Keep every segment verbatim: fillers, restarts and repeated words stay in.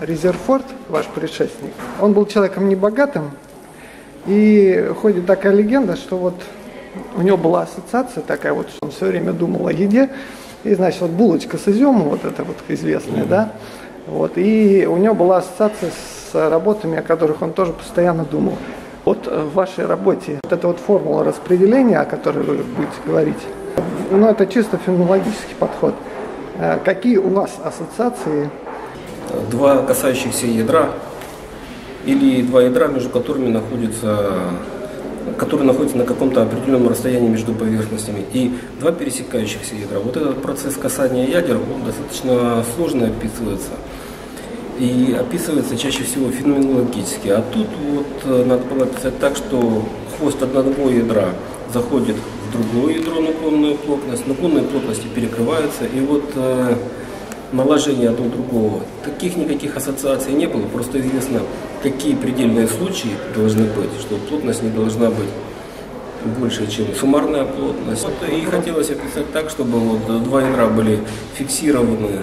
Резерфорд, ваш предшественник, он был человеком небогатым, и ходит такая легенда, что вот у него была ассоциация такая, вот, что он все время думал о еде, и, значит, вот булочка с изюмом, вот эта вот известная, mm-hmm. да, вот, и у него была ассоциация с работами, о которых он тоже постоянно думал. Вот в вашей работе вот эта вот формула распределения, о которой вы будете говорить, ну, это чисто феноменологический подход. Какие у вас ассоциации? Два касающихся ядра, или два ядра, между которыми находятся, которые находятся на каком-то определенном расстоянии между поверхностями, и два пересекающихся ядра. Вот этот процесс касания ядер, он достаточно сложно описывается, и описывается чаще всего феноменологически. А тут вот надо было описать так, что хвост одного ядра заходит в другое ядро наклонную плотность, наклонные плотности перекрываются, и вот наложение одного другого. Таких никаких ассоциаций не было, просто известно, какие предельные случаи должны быть, что плотность не должна быть больше, чем суммарная плотность. Вот и хотелось описать так, чтобы вот два ядра были фиксированы,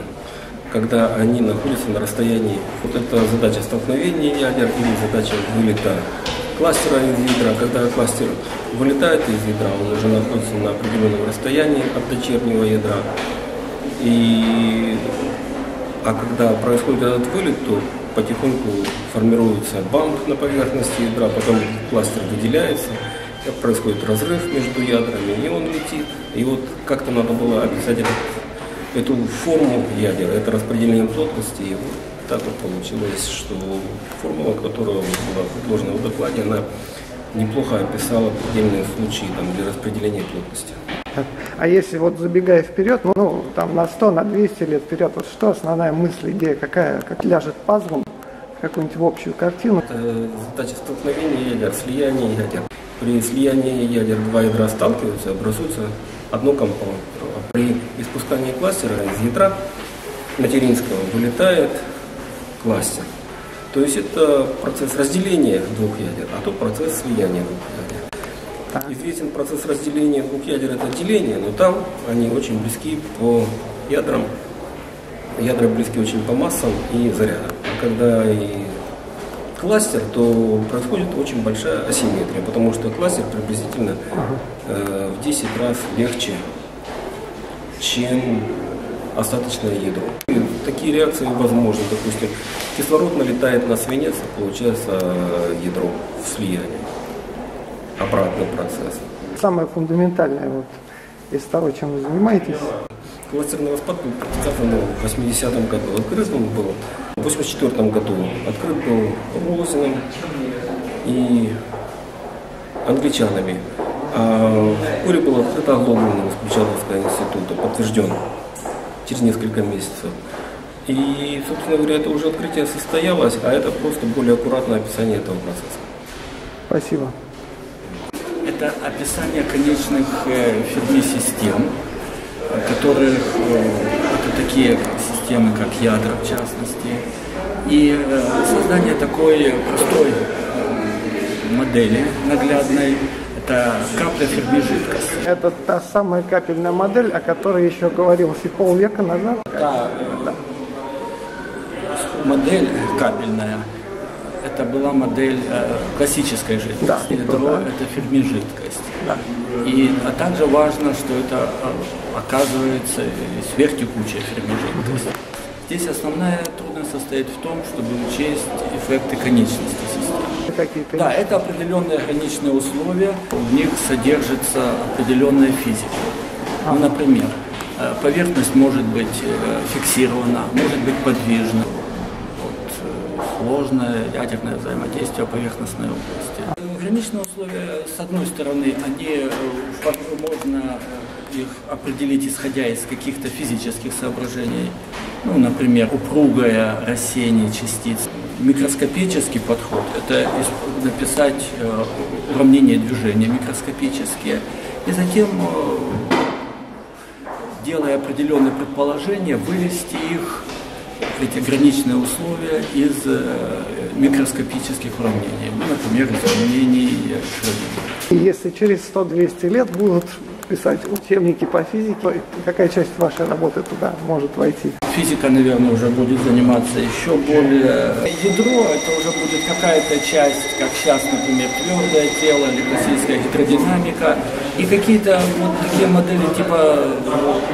когда они находятся на расстоянии. Вот это задача столкновения ядер или задача вылета кластера из ядра. Когда кластер вылетает из ядра, он уже находится на определенном расстоянии от дочернего ядра. И, а когда происходит этот вылет, то потихоньку формируется бамп на поверхности ядра, потом кластер выделяется, происходит разрыв между ядрами, и он летит. И вот как-то надо было описать этот, эту форму ядер, это распределение плотности. И вот так вот получилось, что формула, которая была предложена в докладе, она неплохо описала предельные случаи там, для распределения плотности. А если вот забегая вперед, ну там на сто, на двести лет вперед, вот что основная мысль, идея какая, как ляжет пазлом в какую-нибудь общую картину? Это задача столкновения ядер, слияния ядер. При слиянии ядер два ядра сталкиваются, образуется одно компоновое. При испускании кластера из ядра материнского вылетает кластер. То есть это процесс разделения двух ядер, а то процесс слияния двух ядер. Известен процесс разделения двух ядер, это деление, но там они очень близки по ядрам, ядра близки очень по массам и зарядам. А когда и кластер, то происходит очень большая асимметрия, потому что кластер приблизительно э, в десять раз легче, чем остаточное ядро. И такие реакции возможны, допустим, кислород налетает на свинец, получается ядро в слиянии. Обратный процесс. Самое фундаментальное вот из того, чем вы занимаетесь? Кластерный распад был предсказан в восьмидесятом году. Открыт он был в восемьдесят четвёртом году. Открыт был Волосиным и англичанами. А вскоре был открыт Лондоном из Кучаловского института, подтвержден через несколько месяцев. И, собственно говоря, это уже открытие состоялось, а это просто более аккуратное описание этого процесса. Спасибо. Это описание конечных ферми-систем, которых это такие системы, как ядра в частности, и создание такой простой модели наглядной, это капля ферми-жидкости. Это та самая капельная модель, о которой еще говорилось и полвека назад. Да, да. Модель капельная. Это была модель э, классической жидкости, да, ядро, да. Это ферми-жидкость. Да. И, а также важно, что это оказывается сверхтекучая ферми-жидкость. Mm-hmm. Здесь основная трудность состоит в том, чтобы учесть эффекты конечности системы. Да, это определенные конечные условия, в них содержится определенная физика. Ну, например, поверхность может быть фиксирована, может быть подвижна. Сложное ядерное взаимодействие поверхностной области. Граничные условия, с одной стороны, они можно их определить, исходя из каких-то физических соображений. Ну, например, упругое рассеяние частиц. Микроскопический подход – это написать уравнение движения микроскопические. И затем, делая определенные предположения, вывести их, эти граничные условия, из микроскопических уравнений, ну, например, из уравнений Шредингера. Если через сто-двести лет будут писать учебники по физике. Какая часть вашей работы туда может войти? Физика, наверное, уже будет заниматься еще более... Ядро – это уже будет какая-то часть, как сейчас, например, твердое тело или классическая гидродинамика. И какие-то вот такие модели типа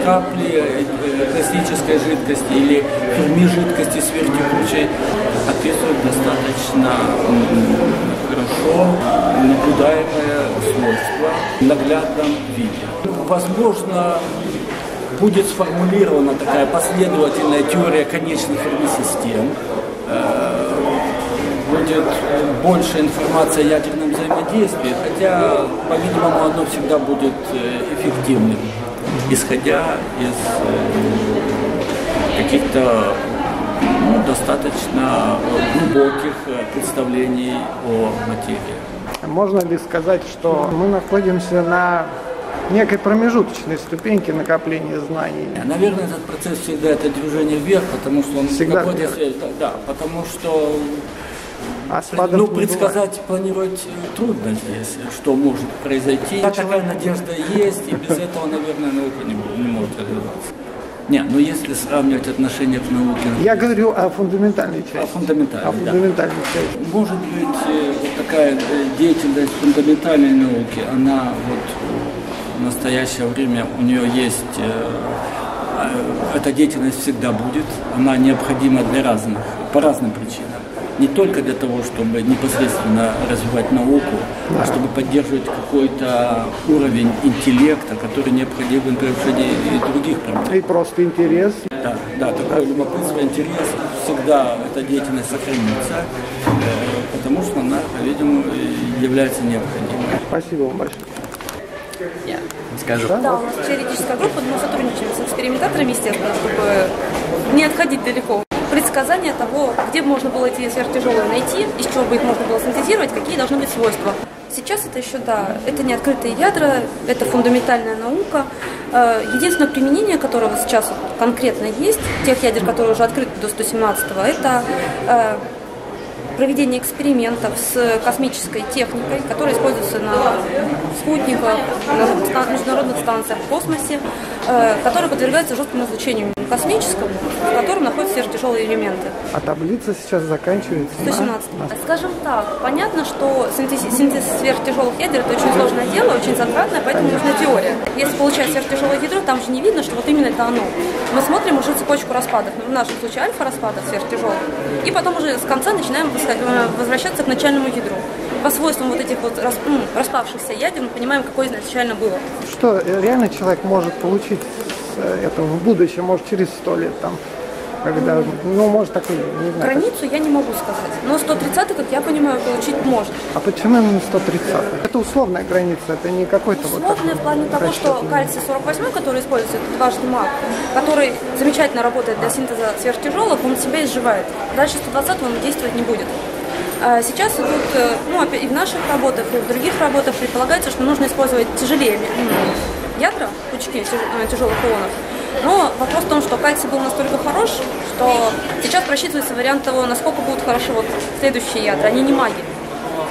капли классической жидкости или ферми жидкости сверхтекучей описывают достаточно хорошо наблюдаемое свойство в наглядном виде. Возможно, будет сформулирована такая последовательная теория конечных ферми-систем, будет больше информации о ядерном взаимодействии, хотя, по-видимому, оно всегда будет эффективным, исходя из каких-то ну, достаточно глубоких представлений о материи. Можно ли сказать, что мы находимся на некой промежуточной ступеньки накопления знаний? Наверное, этот процесс всегда это движение вверх, потому что он всегда находится, да, потому что А ну, предсказать, планировать трудно здесь, что может произойти. Такая надежда есть, и без этого, наверное, наука не, не может развиваться. Не, но если сравнивать отношение к науке... Я говорю о фундаментальной части. О фундаментальной, о фундаментальной да. части. Может быть, такая деятельность фундаментальной науки, она вот в настоящее время, у нее есть... Эта деятельность всегда будет, она необходима для разных, по разным причинам. Не только для того, чтобы непосредственно развивать науку, а чтобы поддерживать какой-то уровень интеллекта, который необходим в решении и других проблем. И просто интерес. Да, да, такое любопытство, интерес, всегда эта деятельность сохранится, потому что она, по-видимому, является необходимой. Спасибо вам большое. Я скажу. Да, да, у нас теоретическая группа, мы сотрудничаем с экспериментаторами, естественно, чтобы не отходить далеко. Предсказание того, где можно было эти сверхтяжелые найти, из чего бы их можно было синтезировать, какие должны быть свойства. Сейчас это еще, да, это не открытые ядра, это фундаментальная наука. Единственное применение, которого сейчас конкретно есть, тех ядер, которые уже открыты до сто семнадцатого, это проведение экспериментов с космической техникой, которая используется на спутниках, на международных станциях в космосе, которая подвергается жесткому излучению космическому, в котором находятся сверхтяжелые элементы. А таблица сейчас заканчивается на сто семнадцатом. Скажем так, понятно, что синтез, синтез сверхтяжелых ядер – это очень сложное дело, очень затратное, поэтому нужна теория. Если получать сверхтяжелое ядро, там же не видно, что вот именно это оно. Мы смотрим уже цепочку распадов, в нашем случае альфа-распадов сверхтяжелых, и потом уже с конца начинаем возвращаться к начальному ядру. По свойствам вот этих вот распавшихся ядер мы понимаем, какое изначально было. Что реально человек может получить это в будущем, может, через сто лет там, когда, ну, может, такой, не знаю. Границу я не могу сказать, но сто тридцатый, как я понимаю, получить может. А почему именно сто тридцатый? Это условная граница, это не какой-то вот... Условная в плане того, что кальций сорок восемь, который используется, это дважды маг, который замечательно работает для синтеза сверхтяжелых, он себя изживает. Дальше сто двадцатого он действовать не будет. Сейчас идут, ну, и в наших работах, и в других работах предполагается, что нужно использовать тяжелее ядра, пучки тяжелых ионов. Но вопрос в том, что кальций был настолько хорош, что сейчас просчитывается вариант того, насколько будут хороши вот следующие ядра, они не маги.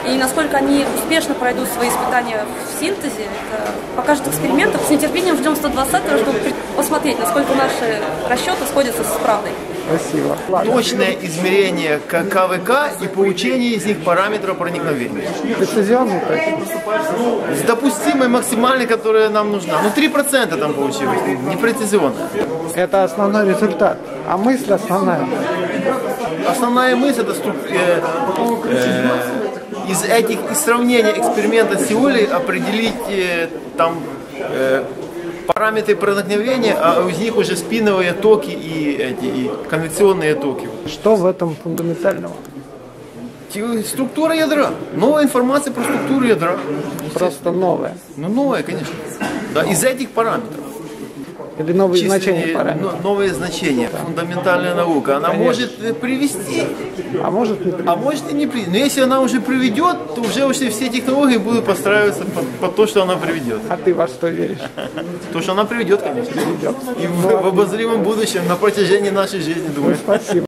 И насколько они успешно пройдут свои испытания в синтезе, это покажет экспериментов. С нетерпением ждем сто двадцатого, чтобы посмотреть, насколько наши расчеты сходятся с правдой. Спасибо. Ладно. Точное измерение КВК и получение из них параметра проникновения. Прецизионный процент. С допустимой максимальной, которая нам нужна. Ну, три процента там получилось, непрецизионно. Это основной результат, а мысль основная. Основная мысль – это струк... э, э, из этих из сравнения эксперимента Сиоли определить э, там... Э, параметры проникновения, а из них уже спиновые токи и, эти, и конвекционные токи. Что в этом фундаментального? Структура ядра. Новая информация про структуру ядра. Просто новая. Ну, новая, конечно. Да, из этих параметров. Или новые Численные, значения параметров. Новые значения. Фундаментальная наука. Она конечно. Может привести. А может не привести. А может и не привести. Но если она уже приведет, то уже все технологии будут подстраиваться под, под то, что она приведет. А ты во что веришь? То, что она приведет, конечно. Приведет. И в, в обозримом будущем, на протяжении нашей жизни, думаю. Ну, спасибо.